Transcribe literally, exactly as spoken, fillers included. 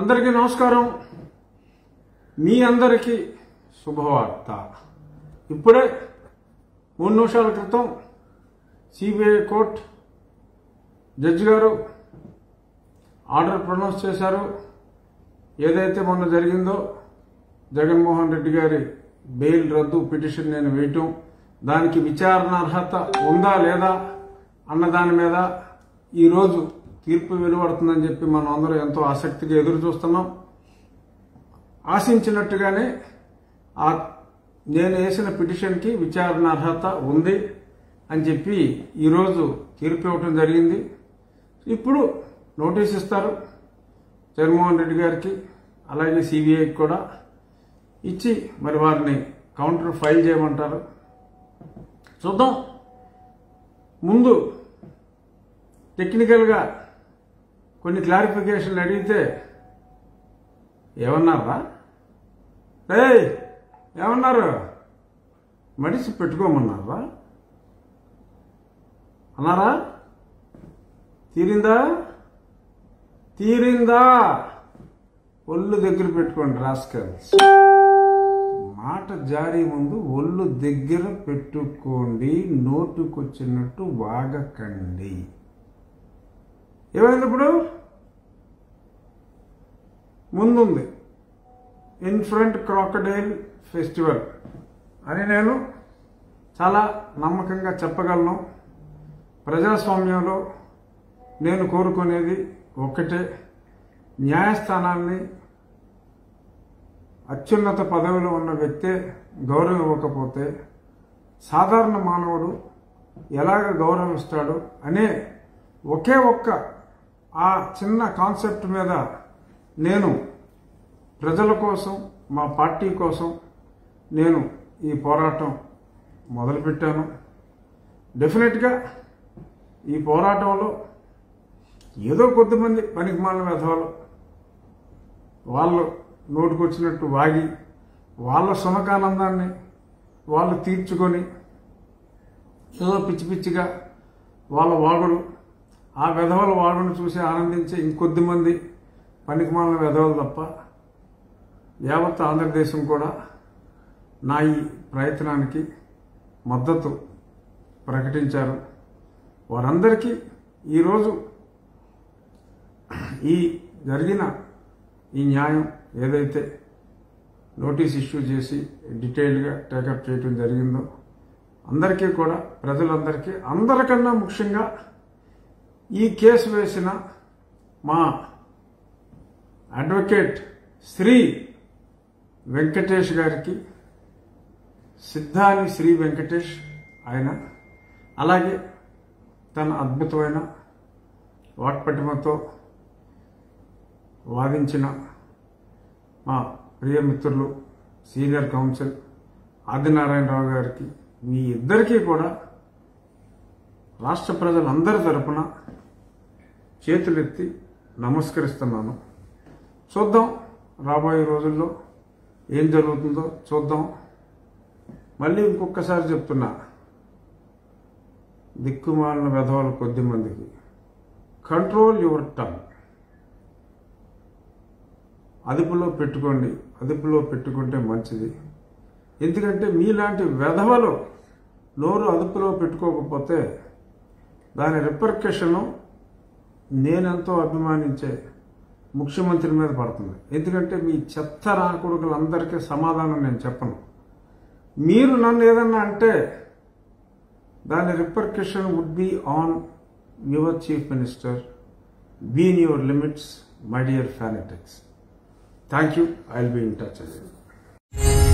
అందరికీ నమస్కారం. మీ అందరికీ శుభవార్త. ఇప్పుడే మూడు నిమిషాల క్రితం సిబిఐ కోర్టు జడ్జి గారు ఆర్డర్ ప్రొనౌన్స్ చేశారు. ఏదైతే మొన్న జరిగిందో, జగన్మోహన్ రెడ్డి గారి బెయిల్ రద్దు పిటిషన్ నేను వేయటం, దానికి విచారణ అర్హత ఉందా లేదా అన్న దాని మీద ఈరోజు తీర్పు వెలువడుతుందని చెప్పి మనం అందరూ ఎంతో ఆసక్తిగా ఎదురు చూస్తున్నాం. ఆశించినట్టుగానే ఆ నేను వేసిన పిటిషన్కి విచారణ అర్హత ఉంది అని చెప్పి ఈరోజు తీర్పు ఇవ్వటం జరిగింది. ఇప్పుడు నోటీస్ ఇస్తారు జగన్మోహన్ రెడ్డి గారికి, అలాగే సిబిఐకి కూడా ఇచ్చి మరి వారిని కౌంటర్ ఫైల్ చేయమంటారు. చూద్దాం. ముందు టెక్నికల్గా కొన్ని క్లారిఫికేషన్లు అడిగితే ఏమన్నారా, ఏయ్ ఏమన్నారు, మడిసి పెట్టుకోమన్నారా అన్నారా? తీరిందా తీరిందా ఒళ్ళు దగ్గర పెట్టుకోండి రాస్కల్స్. మాట జారీ ముందు ఒళ్ళు దగ్గర పెట్టుకోండి, నోటుకొచ్చినట్టు వాగకండి. ఏమైంది ఇప్పుడు? ముందుంది ఇన్ఫ్రంట్ క్రాకడైల్ ఫెస్టివల్ అని నేను చాలా నమ్మకంగా చెప్పగలను. ప్రజాస్వామ్యంలో నేను కోరుకునేది ఒక్కటే, న్యాయస్థానాన్ని అత్యున్నత పదవిలో ఉన్న వ్యక్తే గౌరవం ఇవ్వకపోతే సాధారణ మానవుడు ఎలాగ గౌరవిస్తాడు అనే ఒకే ఒక్క ఆ చిన్న కాన్సెప్ట్ మీద నేను ప్రజల కోసం, మా పార్టీ కోసం నేను ఈ పోరాటం మొదలుపెట్టాను. డెఫినెట్గా ఈ పోరాటంలో ఏదో కొద్దిమంది పనికిమాలిన విధాలు వాళ్ళు నోటికొచ్చినట్టు వాగి వాళ్ళ సునకానందాన్ని వాళ్ళు తీర్చుకొని ఏదో పిచ్చి పిచ్చిగా వాళ్ళ వాగుడు, ఆ విధవల వాగును చూసి ఆనందించే ఇంకొద్ది మంది పనికిమాలిన విధవలు తప్ప యావత్ ఆంధ్రదేశం కూడా నా ఈ ప్రయత్నానికి మద్దతు ప్రకటించారు. వారందరికీ ఈరోజు ఈ జరిగిన ఈ న్యాయం ఏదైతే నోటీస్ ఇష్యూ చేసి డీటెయిల్గా టేకప్ చేయడం జరిగిందో, అందరికీ కూడా, ప్రజలందరికీ, అందరికన్నా ముఖ్యంగా ఈ కేసు వేసిన మా అడ్వకేట్ శ్రీ వెంకటేష్ గారికి, సిద్ధాని శ్రీ వెంకటేష్ ఆయన, అలాగే తన అద్భుతమైన వాక్పటిమతో వాదించిన మా ప్రియమిత్రులు సీనియర్ కౌన్సిల్ ఆదినారాయణరావు గారికి, మీ ఇద్దరికీ కూడా రాష్ట్ర ప్రజలందరి తరపున చేతులెత్తి నమస్కరిస్తున్నాను. చూద్దాం రాబోయే రోజుల్లో ఏం జరుగుతుందో చూద్దాం. మళ్ళీ ఇంకొకసారి చెప్తున్నా, దిక్కుమాలిన వెధవల కొద్ది మందికి కంట్రోల్ యువర్ టంగ్, అదుపులో పెట్టుకోండి. అదుపులో పెట్టుకుంటే మంచిది. ఎందుకంటే మీలాంటి వెధవలు నోరు అదుపులో పెట్టుకోకపోతే దాని రిపర్కషను నేనెంతో అభిమానించే ముఖ్యమంత్రి మీద పడుతుంది. ఎందుకంటే మీ చెత్త రాకొడుకులందరికీ సమాధానం నేను చెప్పను. మీరు నన్ను ఏదన్నా అంటే దాని repercussion would be on your chief minister. Be in your limits my dear fanatics. Thank you. I'll be in touch again.